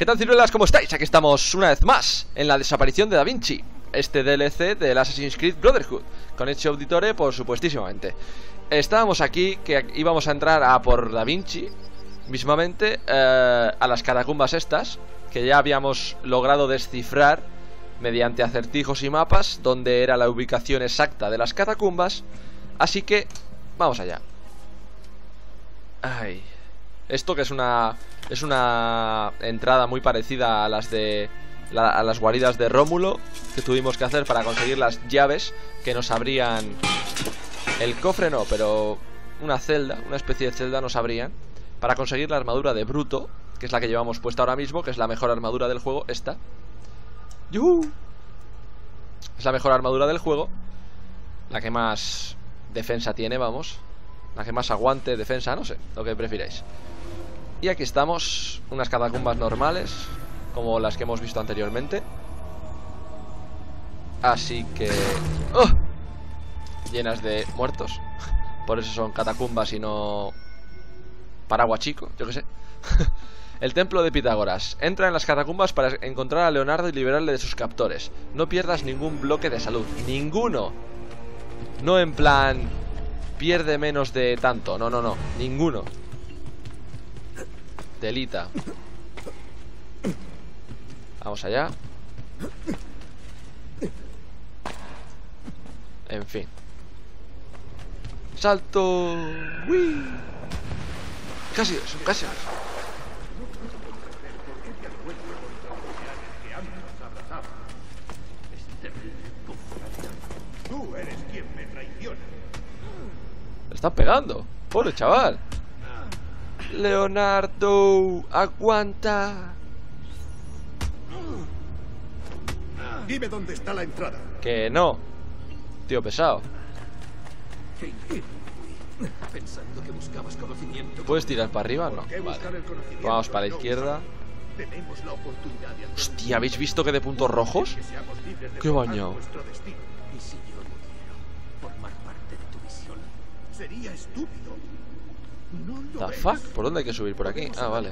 ¿Qué tal, ciruelas? ¿Cómo estáis? Aquí estamos una vez más en la desaparición de Da Vinci, este DLC del Assassin's Creed Brotherhood, con Ezio Auditore, por supuestísimamente. Estábamos aquí, que íbamos a entrar a por Da Vinci, mismamente, a las catacumbas estas, que ya habíamos logrado descifrar mediante acertijos y mapas, donde era la ubicación exacta de las catacumbas. Así que, vamos allá. Ay... Esto que es una entrada muy parecida a las de a las guaridas de Rómulo, que tuvimos que hacer para conseguir las llaves que nos abrían el cofre, no, pero una celda, una especie de celda nos abrían para conseguir la armadura de Bruto, que es la que llevamos puesta ahora mismo, que es la mejor armadura del juego, esta. ¡Yuhu! Es la mejor armadura del juego, la que más defensa tiene, vamos, la que más aguante, defensa, no sé, lo que prefiráis. Y aquí estamos, unas catacumbas normales, como las que hemos visto anteriormente. Así que... ¡Oh! Llenas de muertos. Por eso son catacumbas y no... paraguas chico, yo qué sé. El templo de Pitágoras. Entra en las catacumbas para encontrar a Leonardo y liberarle de sus captores. No pierdas ningún bloque de salud. ¡Ninguno! No en plan... pierde menos de tanto. No, no, no. Ninguno. Delita. Vamos allá. En fin. ¡Salto! ¡Uy! Casi, son casi. Tú eres quien me traiciona. Le están pegando. Pobre chaval. Leonardo, aguanta. Dime dónde está la entrada. Que no. Tío pesado. Pensando que buscabas conocimiento. ¿Puedes tirar para arriba? No. Vale. Vamos para la izquierda. Hostia, ¿habéis visto que de puntos rojos? Qué baño. Y si yo no quiero formar parte de tu visión, sería estúpido. ¿The fuck? ¿Por dónde hay que subir? ¿Por aquí? Ah, vale.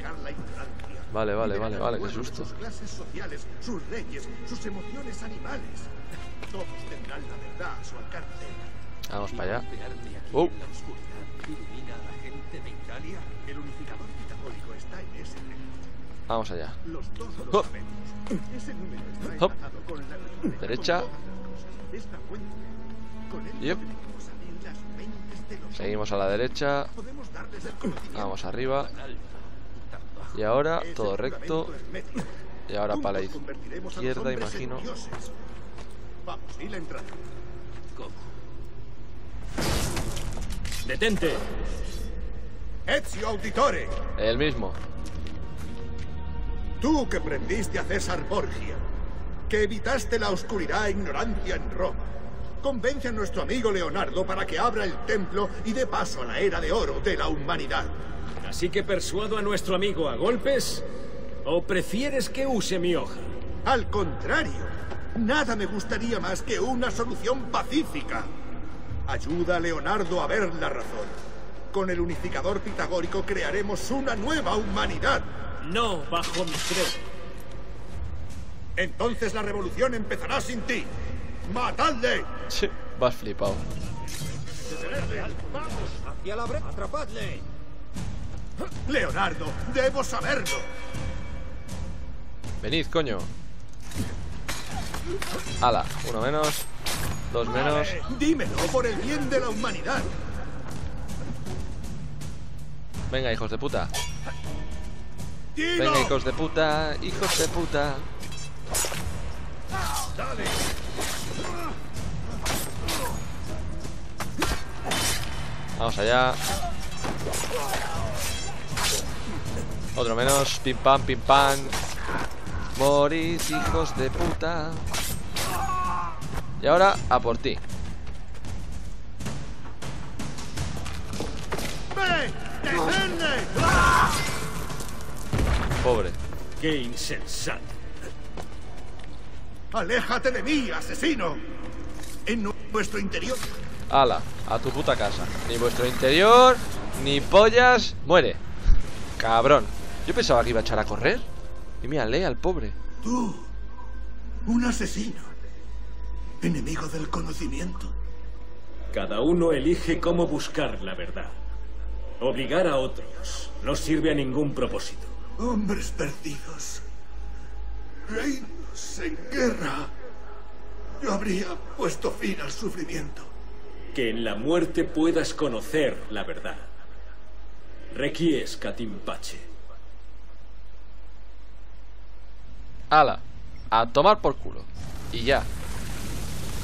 Vale, qué susto. Vamos para allá. Vamos allá. ¡Hop! ¡Hop! Derecha. Yep. Seguimos a la derecha. Vamos arriba. Y ahora, todo recto. Y ahora para la izquierda, imagino. ¡Detente! ¡Ezio Auditore! El mismo. Tú que prendiste a César Borgia, que evitaste la oscuridad e ignorancia en Roma. Convence a nuestro amigo Leonardo para que abra el templo y dé paso a la era de oro de la humanidad. Así que persuado a nuestro amigo a golpes, ¿o prefieres que use mi hoja? Al contrario, nada me gustaría más que una solución pacífica. Ayuda a Leonardo a ver la razón. Con el unificador pitagórico crearemos una nueva humanidad. No, bajo mi credo. Entonces la revolución empezará sin ti. ¡Matadle! Sí, vas flipado. ¡Vamos! ¡Hacia la brecha! ¡Atrapadle! ¡Leonardo! ¡Debo saberlo! ¡Venid, coño! ¡Hala! Uno menos. Dos menos. ¡Dímelo por el bien de la humanidad! Venga, hijos de puta. Venga, hijos de puta. Hijos de puta. ¡Dale! Vamos allá. Otro menos. Pim pam, pim pam. Morid, hijos de puta. Y ahora a por ti. Pobre. Qué insensato. Aléjate de mí, asesino. En nuestro interior. Ala, a tu puta casa. Ni vuestro interior, ni pollas. Muere. Cabrón. Yo pensaba que iba a echar a correr. Y mírale al pobre. Tú, un asesino, enemigo del conocimiento. Cada uno elige cómo buscar la verdad. Obligar a otros no sirve a ningún propósito. Hombres perdidos, reinos en guerra. Yo habría puesto fin al sufrimiento. Que en la muerte puedas conocer la verdad. Requies Catimpache. Ala, a tomar por culo. Y ya.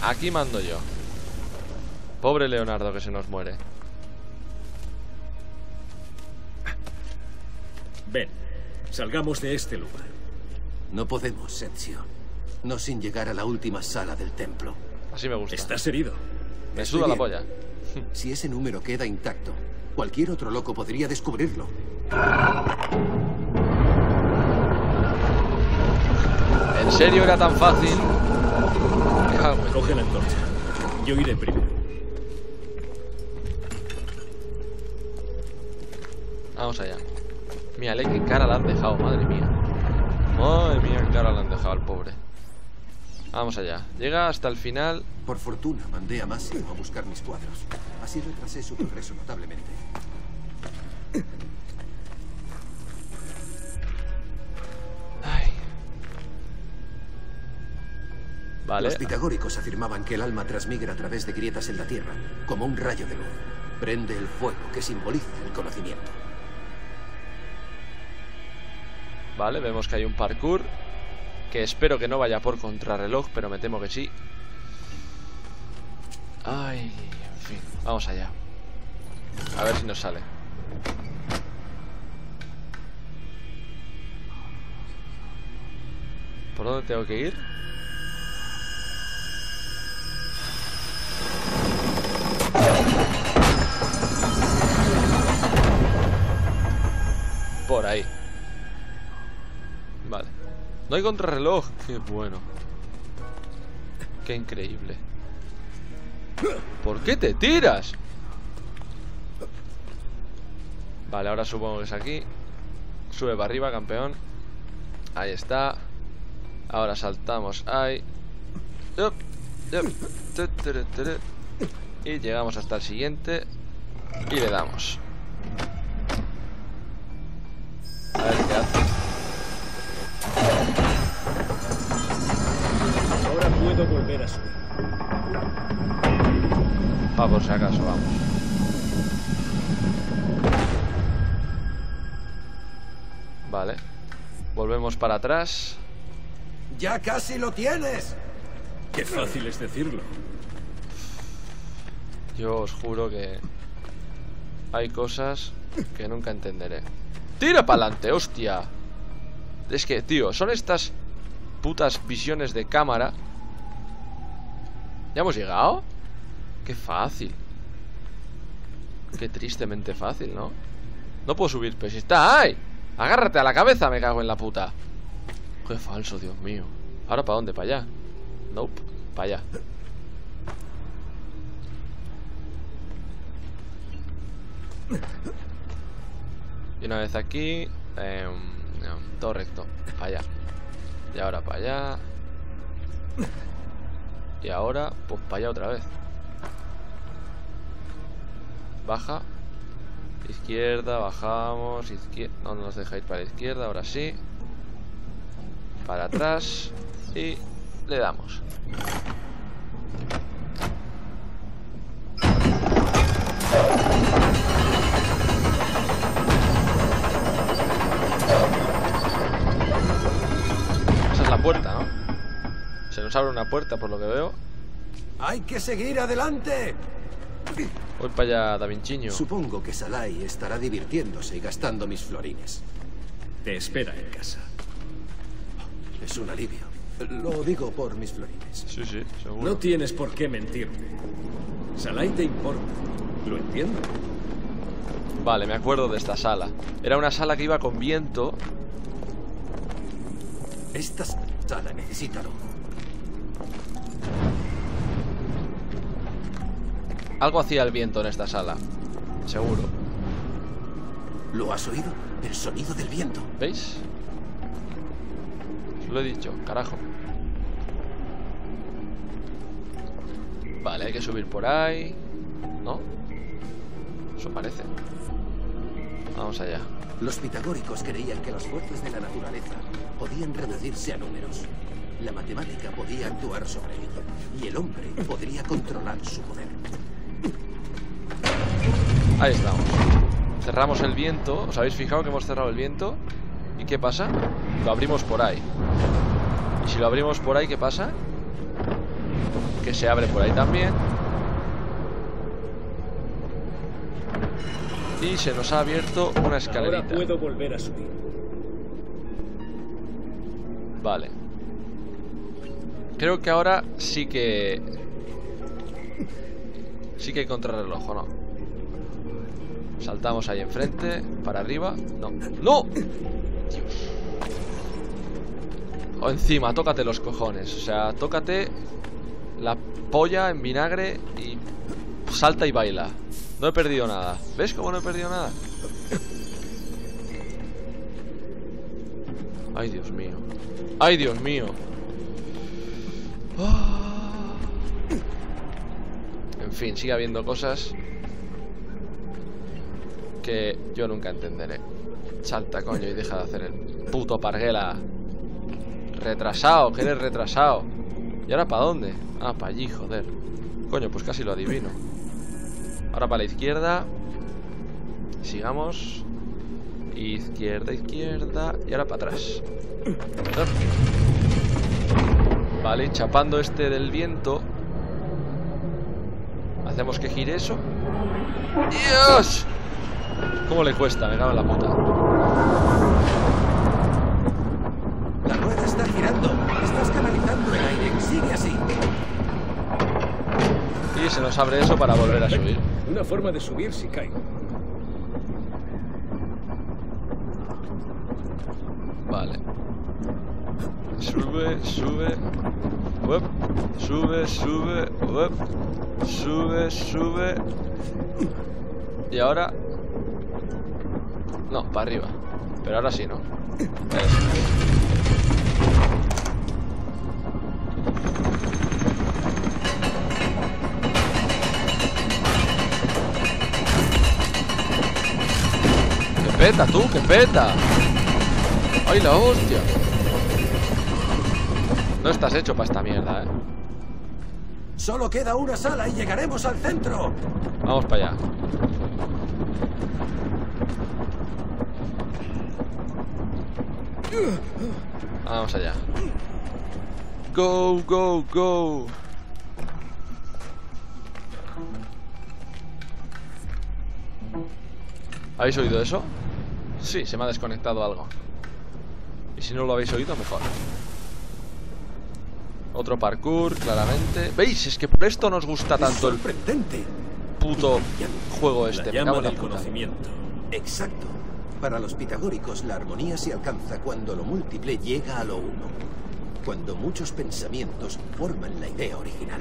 Aquí mando yo. Pobre Leonardo que se nos muere. Ven, salgamos de este lugar. No podemos, Ezio. No sin llegar a la última sala del templo. Así me gusta. Estás herido. Me suda la polla. Si ese número queda intacto, cualquier otro loco podría descubrirlo. ¿En serio era tan fácil? Coge la antorcha. Yo iré primero. Vamos allá. Mírale qué cara la han dejado, madre mía. Madre mía, qué cara la han dejado al pobre. Vamos allá. Llega hasta el final. Por fortuna mandé a Máximo a buscar mis cuadros. Así retrasé su progreso notablemente. Ay. Vale. Los pitagóricos afirmaban que el alma transmigra a través de grietas en la tierra, como un rayo de luz. Prende el fuego que simboliza el conocimiento. Vale, vemos que hay un parkour que espero que no vaya por contrarreloj, pero me temo que sí. Ay, en fin, vamos allá. A ver si nos sale. ¿Por dónde tengo que ir? Por ahí. Vale. No hay contrarreloj. Qué bueno. Qué increíble. ¿Por qué te tiras? Vale, ahora supongo que es aquí. Sube para arriba, campeón. Ahí está. Ahora saltamos ahí. Y llegamos hasta el siguiente. Y le damos. A ver qué hace. Ahora puedo volver a subir. Va, por si acaso, vamos. Vale. Volvemos para atrás. ¡Ya casi lo tienes! ¡Qué fácil es decirlo! Yo os juro que hay cosas que nunca entenderé. ¡Tira para adelante, hostia! Es que, tío, son estas putas visiones de cámara. ¿Ya hemos llegado? Qué fácil. Qué tristemente fácil, ¿no? No puedo subir, pero si está... ¡Ay! Agárrate a la cabeza, me cago en la puta. Qué falso, Dios mío. ¿Ahora para dónde? ¿Para allá? Nope, para allá. Y una vez aquí... todo recto, para allá. Y ahora para allá. Y ahora, pues para allá otra vez. Baja. Izquierda, bajamos. Izquierda. No nos deja ir para la izquierda, ahora sí. Para atrás. Y le damos. Puerta, ¿no? Se nos abre una puerta por lo que veo. ¡Hay que seguir adelante! Voy para allá, Da Vinciño. Supongo que Salai estará divirtiéndose y gastando mis florines. Te espera en casa. Es un alivio. Lo digo por mis florines. Sí, sí, seguro. No tienes por qué mentirme. Salai te importa. Lo entiendo. Vale, me acuerdo de esta sala. Era una sala que iba con viento. Esta sala necesita algo. Hacía el viento en esta sala, seguro. ¿Lo has oído? El sonido del viento. ¿Veis? lo he dicho, carajo. Vale, hay que subir por ahí, ¿no? Eso parece. Vamos allá. Los pitagóricos creían que las fuerzas de la naturaleza podían reducirse a números. La matemática podía actuar sobre ello y el hombre podría controlar su poder. Ahí estamos. Cerramos el viento. ¿Os habéis fijado que hemos cerrado el viento? ¿Y qué pasa? Lo abrimos por ahí. Y si lo abrimos por ahí, ¿qué pasa? Que se abre por ahí también. Y se nos ha abierto una escalerita. Ahora puedo volver a subir. Vale. Creo que ahora sí que... sí que hay contrarreloj, ¿o no? Saltamos ahí enfrente. Para arriba. No. ¡No! Dios. O encima, tócate los cojones. O sea, tócate la polla en vinagre y salta y baila. No he perdido nada. ¿Ves cómo no he perdido nada? Ay, Dios mío. Ay, Dios mío. Oh. En fin, sigue habiendo cosas que yo nunca entenderé. Salta, coño, y deja de hacer el puto parguela. Retrasado, que eres retrasado. ¿Y ahora para dónde? Ah, para allí, joder. Coño, pues casi lo adivino. Ahora para la izquierda. Sigamos. Izquierda, izquierda. Y ahora para atrás. Vale, chapando este del viento. Hacemos que gire eso. ¡Dios! ¿Cómo le cuesta? Me cago en la puta. La rueda está girando. Estás canalizando el aire. Sigue así. Y se nos abre eso para volver a subir. Una forma de subir si caigo. Vale. Sube, sube. Uep. Sube, sube. Uep. Sube, sube. Y ahora... no, para arriba. Pero ahora sí, ¿no? Eso. ¡Que peta, tú! ¡Que peta! ¡Ay, la hostia! No estás hecho para esta mierda, ¿eh? Solo queda una sala y llegaremos al centro. Vamos para allá. Vamos allá. Go, go, go. ¿Habéis oído eso? Sí, se me ha desconectado algo. Y si no lo habéis oído, mejor. Otro parkour, claramente. ¿Veis? Es que por esto nos gusta tanto el puto juego este. Me cago en la puta. Exacto. Para los pitagóricos, la armonía se alcanza cuando lo múltiple llega a lo uno. Cuando muchos pensamientos forman la idea original.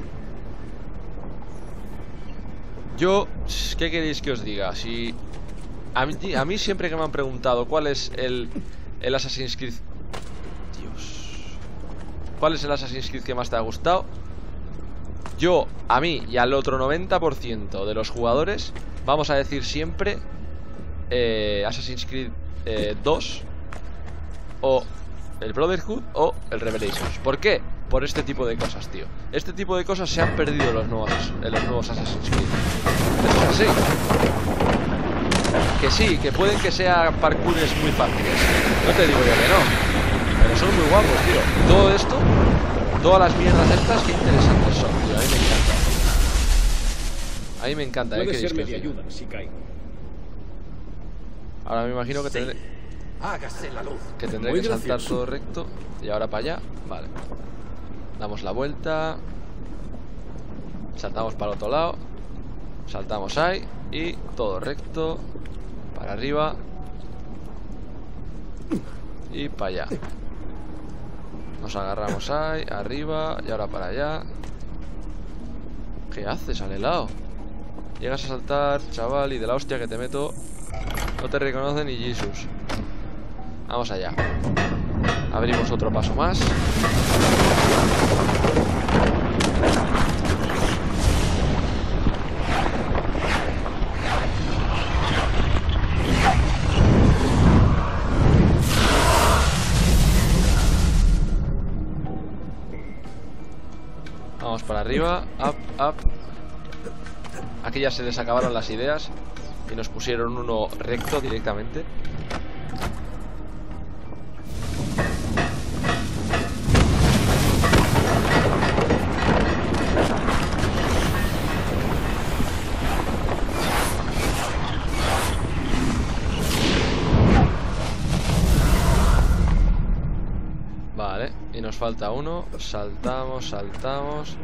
Yo, ¿qué queréis que os diga? Si a mí siempre que me han preguntado cuál es el Assassin's Creed... ¿cuál es el Assassin's Creed que más te ha gustado? Yo, a mí y al otro 90% de los jugadores vamos a decir siempre Assassin's Creed 2 o el Brotherhood o el Revelations. ¿Por qué? Por este tipo de cosas, tío. Este tipo de cosas se han perdido en los nuevos Assassin's Creed. Eso es así. Que sí, que pueden que sean parkours muy fáciles. No te digo yo que no. Pero son muy guapos, tío. Y todo esto, todas las mierdas estas, qué interesantes son, tío. A mí me encanta. A mí me encanta, ¿eh? Puede serme de ayuda si caigo. Ahora me imagino que tendré... hágase la luz. Que tendré que saltar todo recto. Y ahora para allá. Vale. Damos la vuelta. Saltamos para el otro lado. Saltamos ahí. Y todo recto. Para arriba. Y para allá. Nos agarramos ahí, arriba, y ahora para allá. ¿Qué haces al helado? Llegas a saltar, chaval, y de la hostia que te meto. No te reconoce ni Jesus. Vamos allá. Abrimos otro paso más. Vamos para arriba. Up, up. Aquí ya se les acabaron las ideas y nos pusieron uno recto directamente. Falta uno, saltamos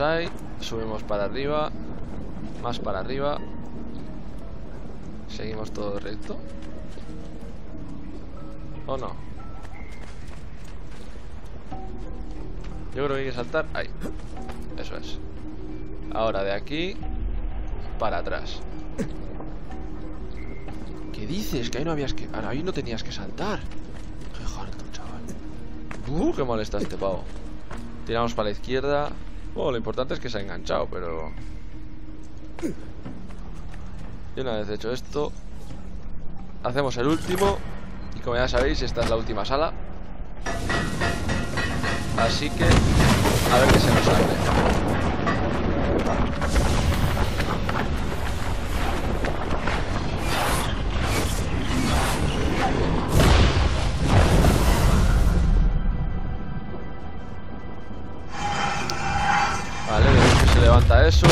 ahí, subimos para arriba, más para arriba, seguimos todo recto, ¿o no? Yo creo que hay que saltar ahí, eso es. Ahora de aquí para atrás. ¿Qué dices? Que ahí no habías que, ahí no tenías que saltar. Qué mal está este pavo. Tiramos para la izquierda. Bueno, lo importante es que se ha enganchado, pero... Y una vez hecho esto, hacemos el último. Y como ya sabéis, esta es la última sala. Así que... a ver qué se nos sale. Eso.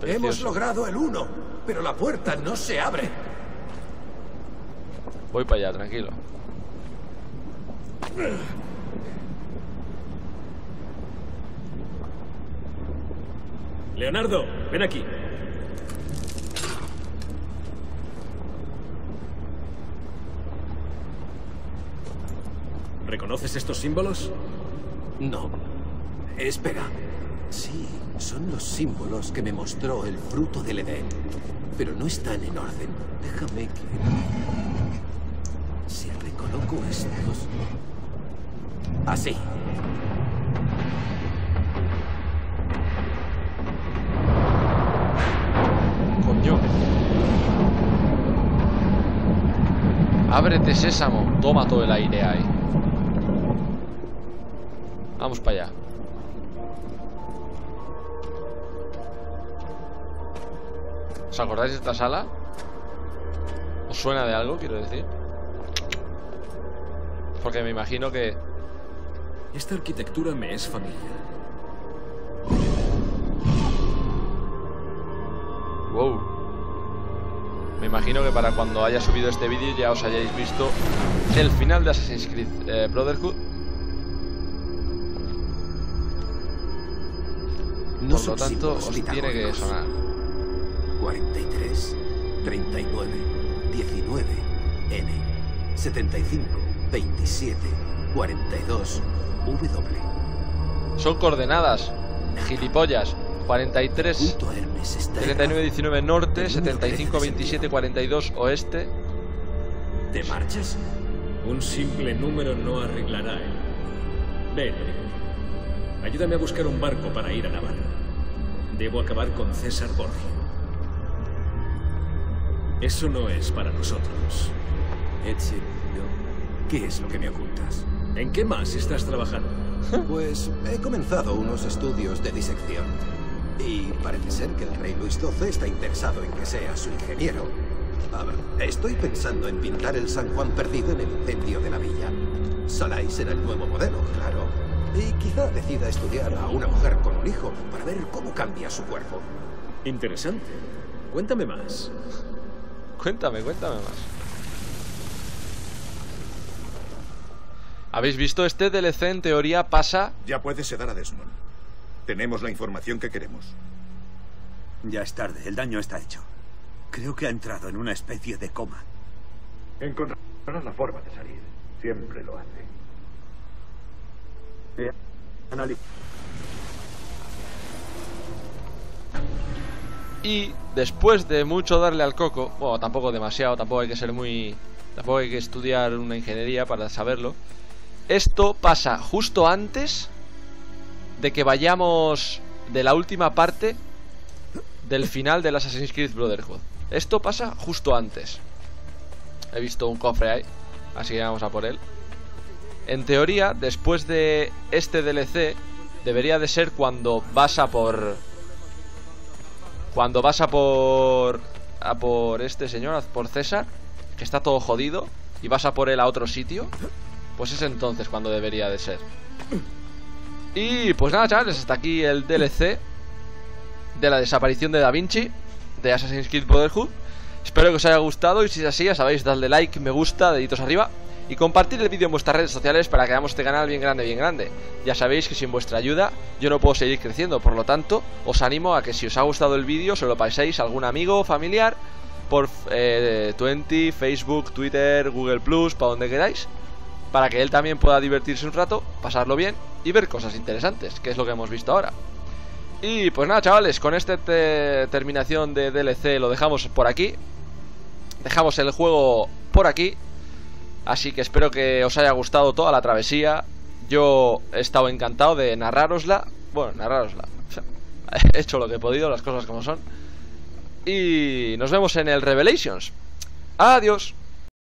Precioso. Hemos logrado el 1, pero la puerta no se abre. Voy para allá, tranquilo. Leonardo, ven aquí. ¿Reconoces estos símbolos? No. Espera. Sí, son los símbolos que me mostró el fruto del Edén. Pero no están en orden. Déjame que... si recoloco estos... así. Coño. Ábrete, sésamo. Toma todo el aire ahí. Vamos para allá. ¿Os acordáis de esta sala? ¿Os suena de algo, quiero decir? Porque me imagino que... esta arquitectura me es familiar. Wow. Me imagino que para cuando haya subido este vídeo ya os hayáis visto el final de Assassin's Creed Brotherhood. Por lo tanto, os tiene que sonar. 43, 39, 19, N, 75, 27, 42, W. Son coordenadas, gilipollas. 43, 39, 19, norte, 75, 27, 42, oeste. ¿Te marchas? Un simple número no arreglará él. Ven, ayúdame a buscar un barco para ir a Navarra. Debo acabar con César Borgia. Eso no es para nosotros. Ezio, ¿qué es lo que me ocultas? ¿En qué más estás trabajando? Pues he comenzado unos estudios de disección. Y parece ser que el rey Luis XII está interesado en que sea su ingeniero. Estoy pensando en pintar el San Juan perdido en el incendio de la villa. Salai será el nuevo modelo, claro. Y quizá decida estudiar a una mujer con un hijo para ver cómo cambia su cuerpo. Interesante. Cuéntame más. Cuéntame más. ¿Habéis visto este DLC? En teoría pasa... Ya puedes sedar a Desmond. Tenemos la información que queremos. Ya es tarde, el daño está hecho. Creo que ha entrado en una especie de coma. Encontrarás la forma de salir. Siempre lo hace. Y después de mucho darle al coco, bueno, tampoco demasiado, tampoco hay que ser muy Tampoco hay que estudiar una ingeniería para saberlo. Esto pasa justo antes de que vayamos de la última parte del final del Assassin's Creed Brotherhood. Esto pasa justo antes. He visto un cofre ahí, así que vamos a por él. En teoría, después de este DLC, debería de ser cuando vas a por... a por este señor, por César, que está todo jodido, y vas a por él a otro sitio. Pues es entonces cuando debería de ser. Y pues nada, chavales, hasta aquí el DLC de la desaparición de Da Vinci de Assassin's Creed Brotherhood. Espero que os haya gustado, y si es así, ya sabéis, dadle like, me gusta, deditos arriba, y compartid el vídeo en vuestras redes sociales para que hagamos este canal bien grande, bien grande. Ya sabéis que sin vuestra ayuda yo no puedo seguir creciendo, por lo tanto os animo a que si os ha gustado el vídeo se lo paséis a algún amigo o familiar por Twenty, Facebook, Twitter, Google+, para donde queráis, para que él también pueda divertirse un rato, pasarlo bien y ver cosas interesantes, que es lo que hemos visto ahora. Y pues nada, chavales, con esta terminación de DLC lo dejamos por aquí. Dejamos el juego por aquí. Así que espero que os haya gustado toda la travesía. Yo he estado encantado de narrárosla. Bueno, narrárosla, o sea, he hecho lo que he podido, las cosas como son. Y nos vemos en el Revelations. Adiós.